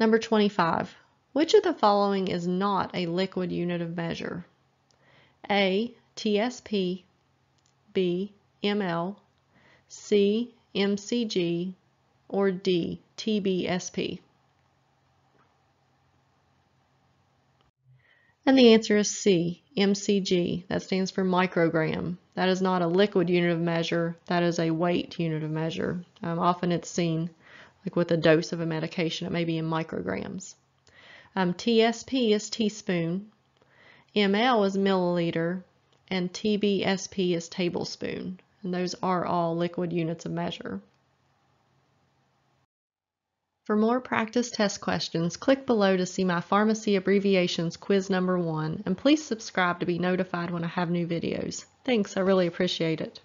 Number 25, which of the following is not a liquid unit of measure? A, TSP, B, ML, C, MCG, or D, TBSP? And the answer is C, MCG. That stands for microgram. That is not a liquid unit of measure. That is a weight unit of measure. Often it's seen like with a dose of a medication. It may be in micrograms. TSP is teaspoon. ML is milliliter. And TBSP is tablespoon. And those are all liquid units of measure. For more practice test questions, click below to see my Pharmacy Abbreviations Quiz Number 1, and please subscribe to be notified when I have new videos. Thanks, I really appreciate it.